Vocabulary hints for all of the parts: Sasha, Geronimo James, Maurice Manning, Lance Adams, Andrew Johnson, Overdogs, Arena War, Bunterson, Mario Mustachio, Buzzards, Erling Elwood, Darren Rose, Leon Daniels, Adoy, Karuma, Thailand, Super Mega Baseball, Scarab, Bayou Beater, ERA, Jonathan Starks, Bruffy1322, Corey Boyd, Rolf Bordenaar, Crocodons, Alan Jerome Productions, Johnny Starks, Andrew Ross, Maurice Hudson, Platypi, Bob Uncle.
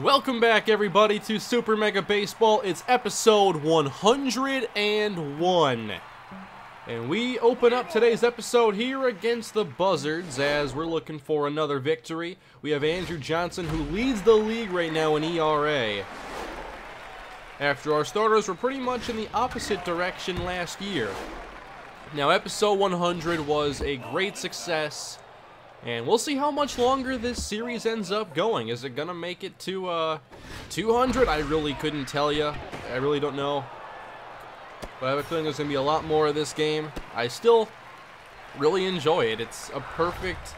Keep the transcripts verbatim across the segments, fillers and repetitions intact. Welcome back, everybody, to Super Mega Baseball. It's episode one hundred and one. And we open up today's episode here against the Buzzards as we're looking for another victory. We have Andrew Johnson, who leads the league right now in E R A. After our starters were pretty much in the opposite direction last year. Now, episode one hundred was a great success. And we'll see how much longer this series ends up going. Is it going to make it to uh, two hundred? I really couldn't tell you. I really don't know. But I have a feeling there's going to be a lot more of this game. I still really enjoy it. It's a perfect...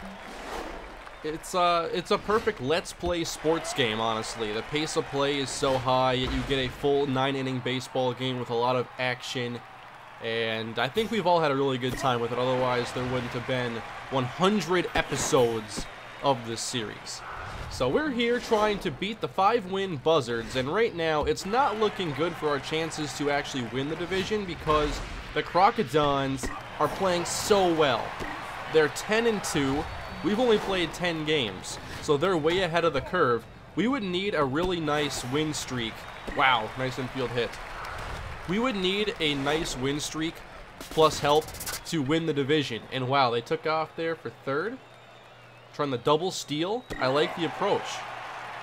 It's, uh, it's a perfect Let's Play sports game, honestly. The pace of play is so high, yet you get a full nine-inning baseball game with a lot of action. And I think we've all had a really good time with it. Otherwise, there wouldn't have been one hundred episodes of this series. So we're here trying to beat the five-win Buzzards, and right now it's not looking good for our chances to actually win the division because the Crocodons are playing so well. They're ten and two. We've only played ten games, so they're way ahead of the curve. We would need a really nice win streak. Wow, nice infield hit. We would need a nice win streak plus help to win the division. And wow, they took off there for third. Trying the double steal. I like the approach.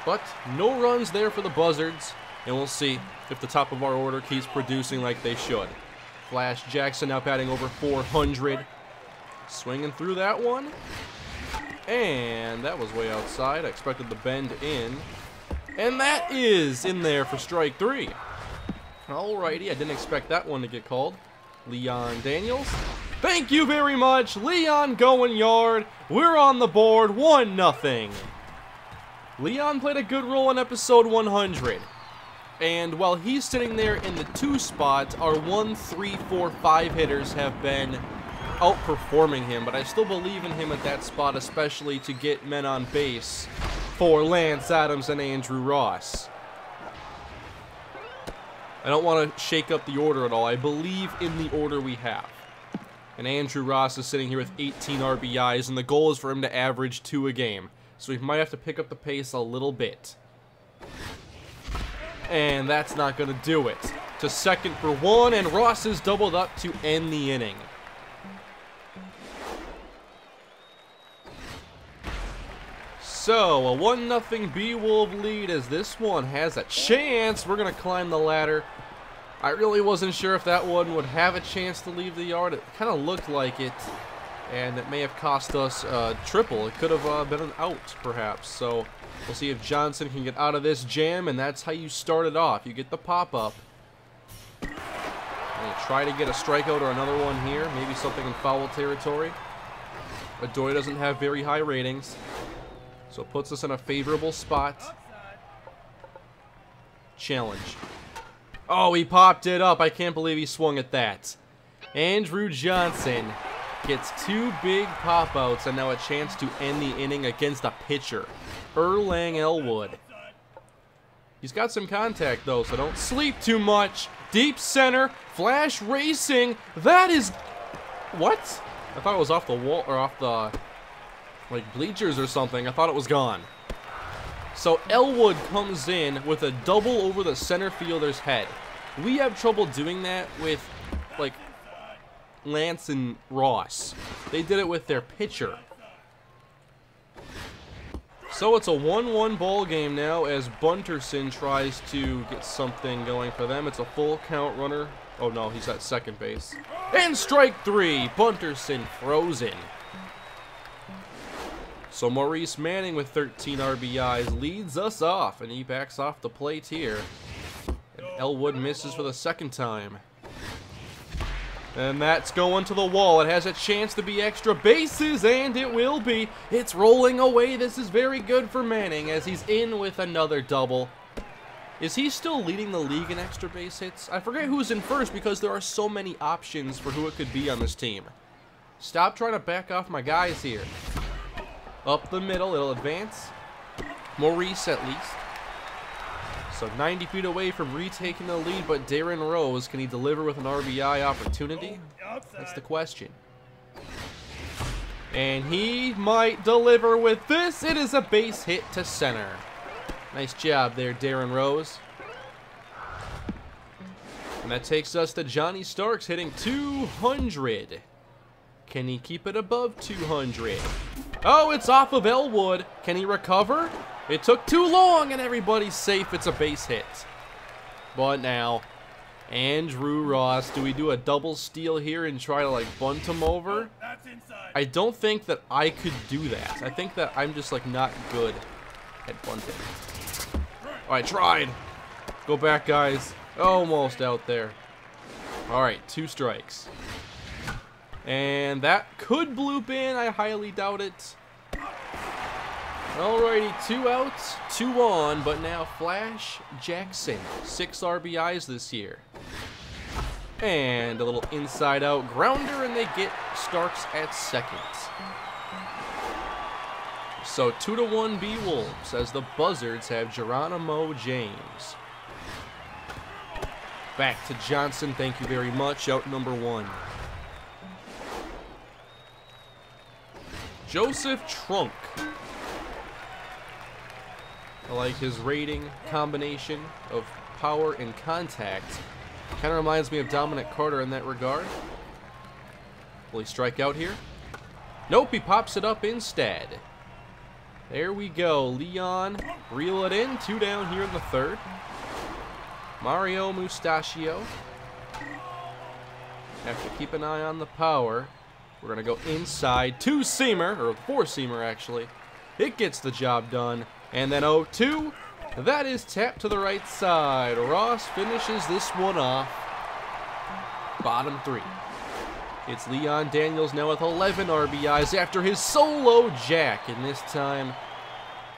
But no runs there for the Buzzards. And we'll see if the top of our order keeps producing like they should. Flash Jackson now batting over four hundred. Swinging through that one. And that was way outside. I expected the bend in. And that is in there for strike three. Alrighty, I didn't expect that one to get called. Leon Daniels. Thank you very much, Leon going yard. We're on the board, one nothing. Leon played a good role in episode one hundred. And while he's sitting there in the two spot, our one, three, four, five hitters have been outperforming him, but I still believe in him at that spot, especially to get men on base for Lance Adams and Andrew Ross. I don't want to shake up the order at all. I believe in the order we have. And Andrew Ross is sitting here with eighteen R B Is, and the goal is for him to average two a game. So we might have to pick up the pace a little bit. And that's not going to do it. To second for one, and Ross is doubled up to end the inning. So, a one nothing B-Wolf lead as this one has a chance. We're going to climb the ladder. I really wasn't sure if that one would have a chance to leave the yard. It kind of looked like it, and it may have cost us a triple. It could have uh, been an out, perhaps. So, we'll see if Johnson can get out of this jam, and that's how you start it off. You get the pop-up. Try to get a strikeout or another one here. Maybe something in foul territory. Adoy doesn't have very high ratings. So it puts us in a favorable spot. Challenge. Oh, he popped it up. I can't believe he swung at that. Andrew Johnson gets two big pop-outs and now a chance to end the inning against a pitcher, Erling Elwood. He's got some contact, though, so don't sleep too much. Deep center, Flash racing. That is... What? I thought it was off the wall or off the... like bleachers or something. I thought it was gone. So Elwood comes in with a double over the center fielder's head. We have trouble doing that with like Lance and Ross. They did it with their pitcher. So it's a one one ball game now as Bunterson tries to get something going for them. It's a full count runner. Oh no, he's at second base. And strike three. Bunterson frozen. So Maurice Manning with thirteen R B Is leads us off, and he backs off the plate here. And Elwood misses for the second time. And that's going to the wall. It has a chance to be extra bases, and it will be. It's rolling away. This is very good for Manning as he's in with another double. Is he still leading the league in extra base hits? I forget who's in first because there are so many options for who it could be on this team. Stop trying to back off my guys here. Up the middle, it'll advance. Maurice at least. So ninety feet away from retaking the lead, but Darren Rose, can he deliver with an R B I opportunity? That's the question. And he might deliver with this. It is a base hit to center. Nice job there, Darren Rose. And that takes us to Johnny Starks hitting two hundred. Can he keep it above two hundred? Oh, it's off of Elwood. Can he recover? It took too long and everybody's safe. It's a base hit. But now, Andrew Ross, do we do a double steal here and try to like bunt him over? That's inside. I don't think that I could do that. I think that I'm just like not good at bunting. All right, tried. Go back, guys. Almost out there. All right, two strikes. And that could bloop in. I highly doubt it. Alrighty, two outs, two on, but now Flash Jackson, six R B Is this year. And a little inside out grounder, and they get Starks at second. So two to one B Wolves as the Buzzards have Geronimo James. Back to Johnson, thank you very much, out number one. Joseph Trunk. I like his rating, combination of power and contact. Kind of reminds me of Dominic Carter in that regard. Will he strike out here? Nope, he pops it up instead. There we go, Leon, reel it in, two down here in the third. Mario Mustachio. Have to keep an eye on the power. We're gonna go inside, two-seamer, or four-seamer actually. It gets the job done. And then oh two, that is tapped to the right side. Ross finishes this one off. Bottom three. It's Leon Daniels now with eleven R B Is after his solo jack. And this time,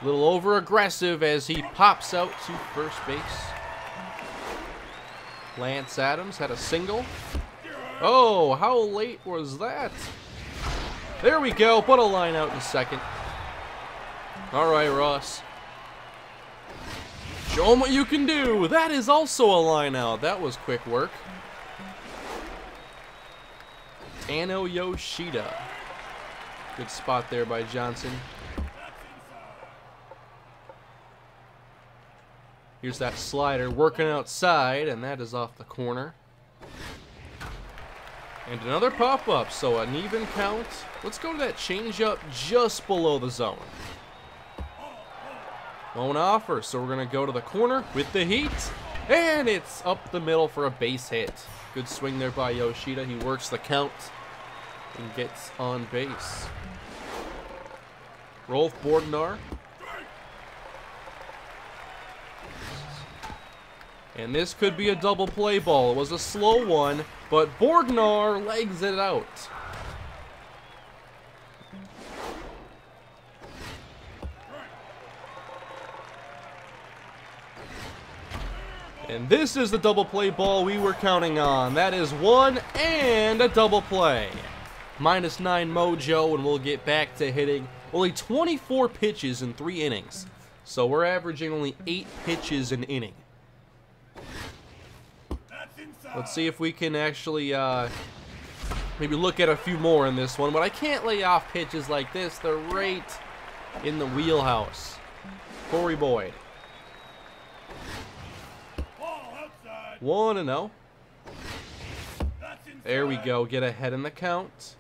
a little over-aggressive as he pops out to first base. Lance Adams had a single. Oh, how late was that? There we go, put a line out in second. All right, Ross. Show them what you can do. That is also a line out. That was quick work. Dano Yoshida. Good spot there by Johnson. Here's that slider working outside, and that is off the corner. And another pop-up, so an even count. Let's go to that change-up just below the zone. Won't offer, so we're gonna go to the corner with the heat, and it's up the middle for a base hit. Good swing there by Yoshida. He works the count and gets on base. Rolf Bordenaar. And this could be a double play ball. It was a slow one, but Bordenaar legs it out. And this is the double play ball we were counting on. That is one and a double play. Minus nine mojo, and we'll get back to hitting only twenty-four pitches in three innings. So we're averaging only eight pitches an inning. Let's see if we can actually uh, maybe look at a few more in this one. But I can't lay off pitches like this. They're right in the wheelhouse. Corey Boyd. one and oh. There we go. Get ahead in the count.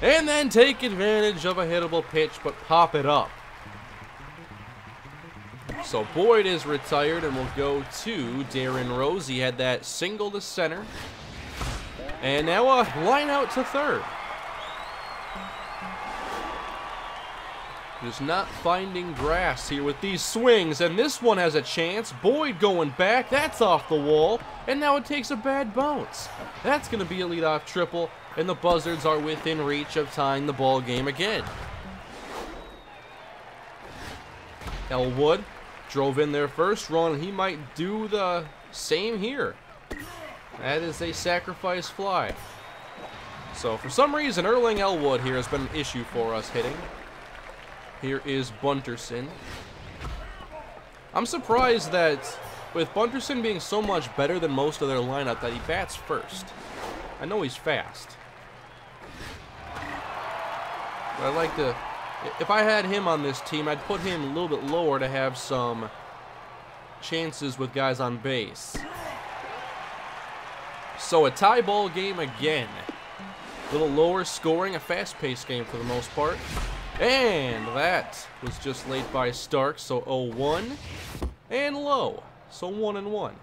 And then take advantage of a hittable pitch, but pop it up. So Boyd is retired, and we'll go to Darren Rose. He had that single to center. And now a line out to third. Just not finding grass here with these swings, and this one has a chance. Boyd going back, that's off the wall, and now it takes a bad bounce. That's going to be a leadoff triple, and the Buzzards are within reach of tying the ball game again. Elwood drove in there first run. He might do the same here. That is a sacrifice fly. So for some reason, Erling Elwood here has been an issue for us hitting. Here is Bunterson. I'm surprised that with Bunterson being so much better than most of their lineup that he bats first. I know he's fast, but I like to If I had him on this team, I'd put him a little bit lower to have some chances with guys on base. So a tie ball game again. A little lower scoring, a fast-paced game for the most part. And that was just late by Stark, so oh one. And low, so one and one.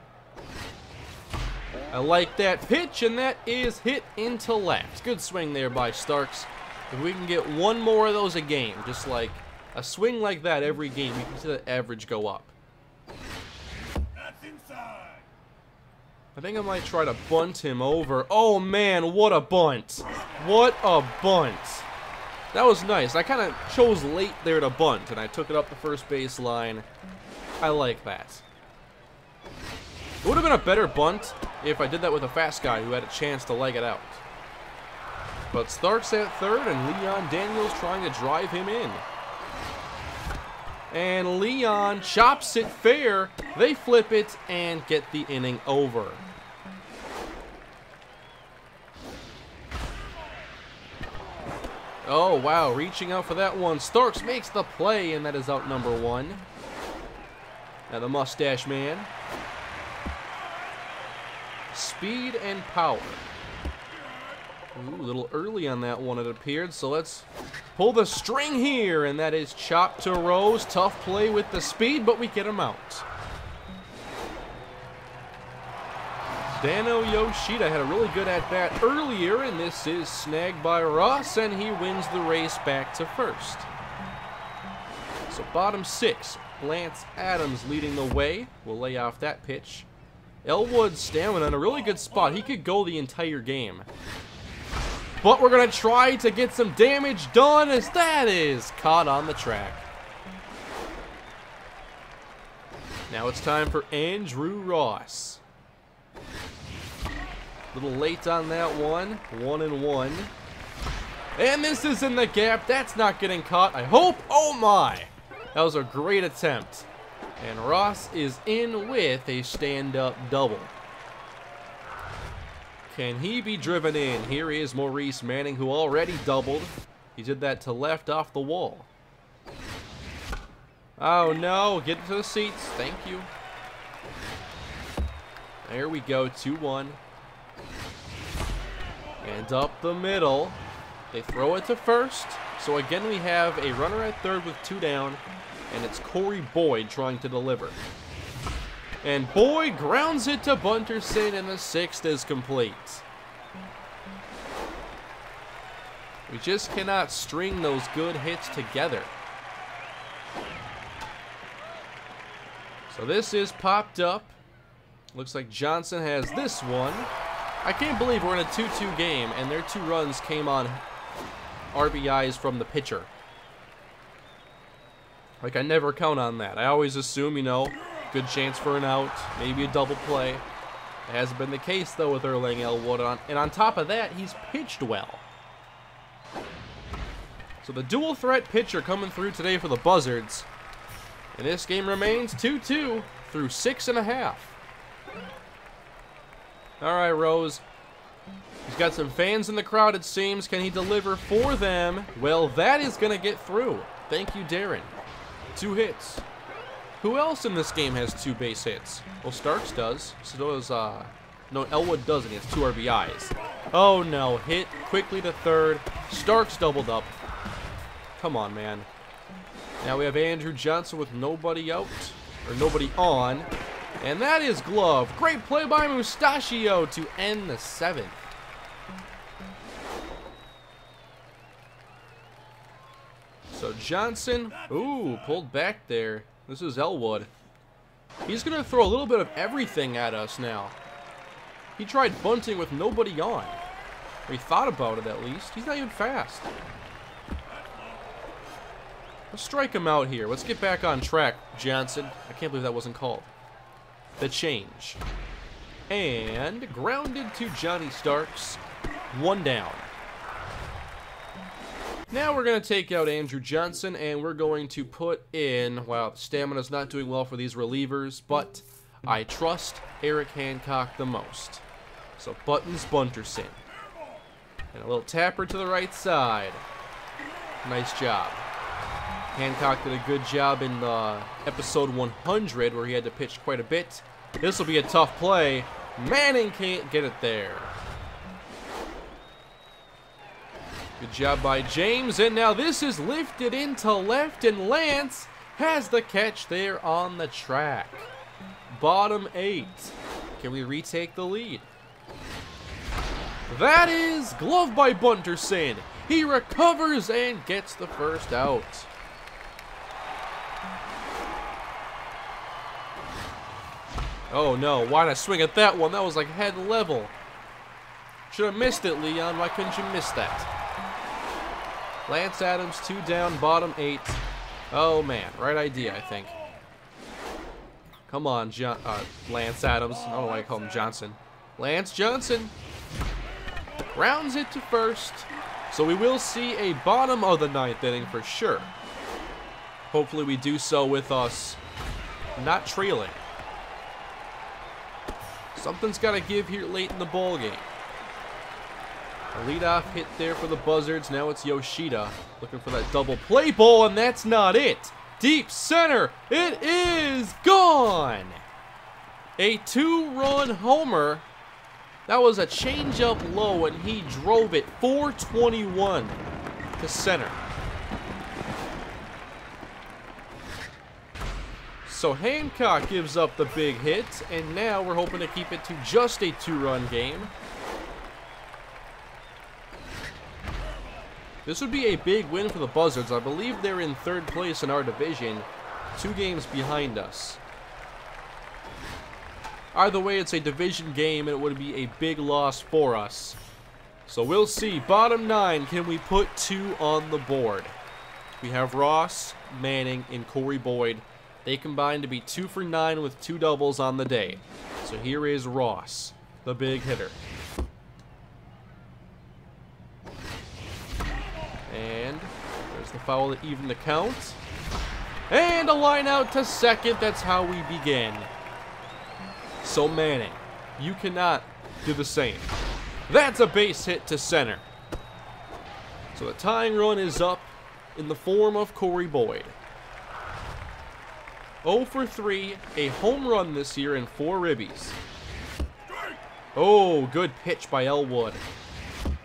I like that pitch, and that is hit into left. Good swing there by Starks. If we can get one more of those a game, just like a swing like that every game, you can see the average go up. That's inside. I think I might try to bunt him over. Oh man, what a bunt. What a bunt. That was nice. I kind of chose late there to bunt, and I took it up the first baseline. I like that. It would have been a better bunt if I did that with a fast guy who had a chance to leg it out. But Starks at third, and Leon Daniels trying to drive him in. And Leon chops it fair. They flip it and get the inning over. Oh, wow, reaching out for that one. Starks makes the play, and that is out number one. Now the mustache man. Speed and power. Ooh, a little early on that one, it appeared, so let's pull the string here, and that is chopped to Rose. Tough play with the speed, but we get him out. Dano Yoshida had a really good at-bat earlier, and this is snagged by Ross, and he wins the race back to first. So bottom six, Lance Adams leading the way. We'll lay off that pitch. Elwood's stamina in a really good spot. He could go the entire game. But we're going to try to get some damage done, as that is caught on the track. Now it's time for Andrew Ross. A little late on that one. One and one. And this is in the gap. That's not getting caught, I hope. Oh my. That was a great attempt. And Ross is in with a stand-up double. Can he be driven in? Here is Maurice Manning, who already doubled. He did that to left off the wall. Oh no, get into the seats, thank you. There we go, two one. And up the middle. They throw it to first. So again we have a runner at third with two down. And it's Corey Boyd trying to deliver. And Boyd grounds it to Bunterson, and the sixth is complete. We just cannot string those good hits together. So this is popped up. Looks like Johnson has this one. I can't believe we're in a two two game, and their two runs came on R B Is from the pitcher. Like, I never count on that. I always assume, you know, good chance for an out, maybe a double play. It hasn't been the case, though, with Erling Elwood. On, and on top of that, he's pitched well. So the dual threat pitcher coming through today for the Buzzards. And this game remains two two through six and a half. All right, Rose. He's got some fans in the crowd, it seems. Can he deliver for them? Well, that is going to get through. Thank you, Darren. Two hits. Who else in this game has two base hits? Well, Starks does. So does, uh, no, Elwood doesn't. He has two R B Is. Oh, no. Hit quickly to third. Starks doubled up. Come on, man. Now we have Andrew Johnson with nobody out, or nobody on. And that is glove. Great play by Mustachio to end the seventh. So Johnson, ooh, pulled back there. This is Elwood. He's going to throw a little bit of everything at us now. He tried bunting with nobody on. Or he thought about it, at least. He's not even fast. Let's strike him out here. Let's get back on track, Johnson. I can't believe that wasn't called. The change. And grounded to Johnny Starks. One down. Now we're going to take out Andrew Johnson, and we're going to put in, wow, the stamina's not doing well for these relievers, but I trust Eric Hancock the most. So Buttons Bunterson. And a little tapper to the right side. Nice job. Hancock did a good job in uh, episode one hundred where he had to pitch quite a bit. This will be a tough play. Manning can't get it there. Good job by James. And now this is lifted into left, and Lance has the catch there on the track. Bottom eight. Can we retake the lead? That is glove by Bunterson. He recovers and gets the first out. Oh no, why'd I swing at that one? That was like head level. Should have missed it, Leon. Why couldn't you miss that? Lance Adams, two down, bottom eight. Oh man, right idea, I think. Come on, John, uh, Lance Adams. I don't know why I call him Johnson. Lance Johnson rounds it to first. So we will see a bottom of the ninth inning for sure. Hopefully we do so with us not trailing. Something's got to give here late in the ball game. A leadoff hit there for the Buzzards. Now it's Yoshida looking for that double play ball, and that's not it. Deep center. It is gone. A two-run homer. That was a changeup low, and he drove it four twenty-one to center. So Hancock gives up the big hit, and now we're hoping to keep it to just a two-run game. This would be a big win for the Buzzards. I believe they're in third place in our division, two games behind us. Either way, it's a division game, and it would be a big loss for us. So we'll see. Bottom nine, can we put two on the board? We have Ross, Manning, and Corey Boyd. They combine to be two for nine with two doubles on the day. So here is Ross, the big hitter. And there's the foul to even the count. And a line out to second. That's how we begin. So Manning, you cannot do the same. That's a base hit to center. So the tying run is up in the form of Corey Boyd. oh for three, a home run this year, and four ribbies. Oh, good pitch by Elwood.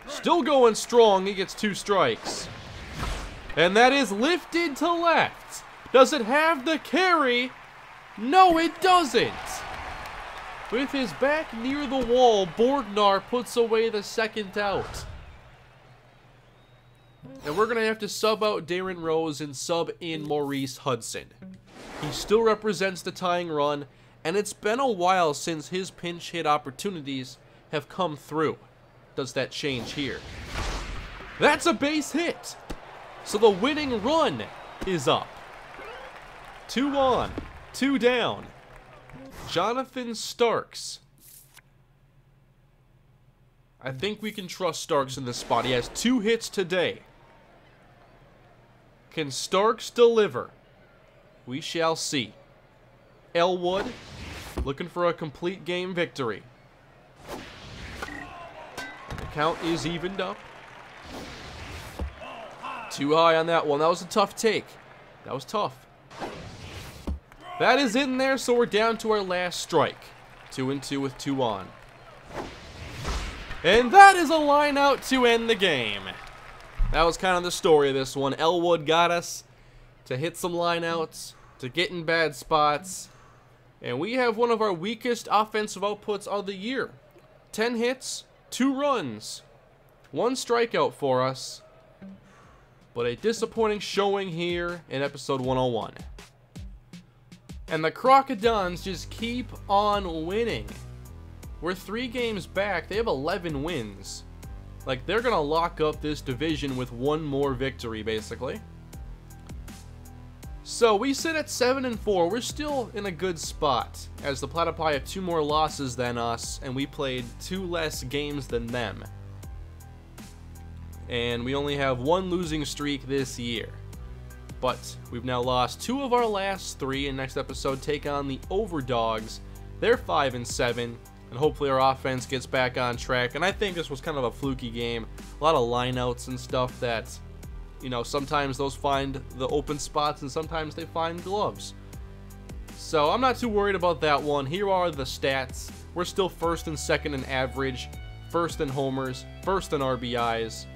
Still going strong. He gets two strikes. And that is lifted to left. Does it have the carry? No, it doesn't. With his back near the wall, Bordenaar puts away the second out. And we're going to have to sub out Darren Rose and sub in Maurice Hudson. He still represents the tying run, and it's been a while since his pinch hit opportunities have come through. Does that change here? That's a base hit. So the winning run is up. Two on, two down. Jonathan Starks. I think we can trust Starks in this spot. He has two hits today. Can Starks deliver? We shall see. Elwood looking for a complete game victory. The count is evened up. Too high on that one. That was a tough take. That was tough. That is in there, so we're down to our last strike. Two and two with two on. And that is a line out to end the game. That was kind of the story of this one. Elwood got us to hit some line outs, to get in bad spots. And we have one of our weakest offensive outputs of the year. Ten hits, two runs, one strikeout for us. But a disappointing showing here in episode one oh one. And the Crocodons just keep on winning. We're three games back. They have eleven wins. Like, they're going to lock up this division with one more victory, basically. So we sit at seven and four. We're still in a good spot, as the Platypi have two more losses than us, and we played two less games than them. And we only have one losing streak this year. But we've now lost two of our last three, and next episode take on the Overdogs. They're five and seven, and hopefully our offense gets back on track. And I think this was kind of a fluky game. A lot of lineouts and stuff that You know, sometimes those find the open spots and sometimes they find gloves. So I'm not too worried about that one. Here are the stats. We're still first and second in average, first in homers, first in R B Is.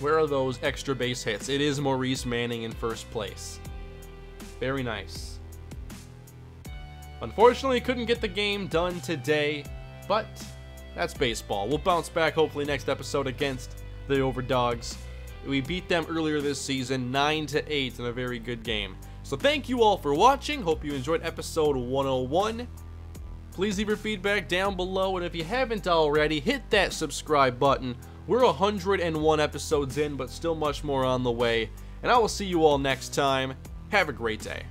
Where are those extra base hits? It is Maurice Manning in first place. Very nice. Unfortunately, couldn't get the game done today, but that's baseball. We'll bounce back hopefully next episode against the Overdogs. We beat them earlier this season, nine to eight, in a very good game. So thank you all for watching. Hope you enjoyed episode one oh one. Please leave your feedback down below, and if you haven't already, hit that subscribe button. We're one hundred and one episodes in, but still much more on the way, and I will see you all next time. Have a great day.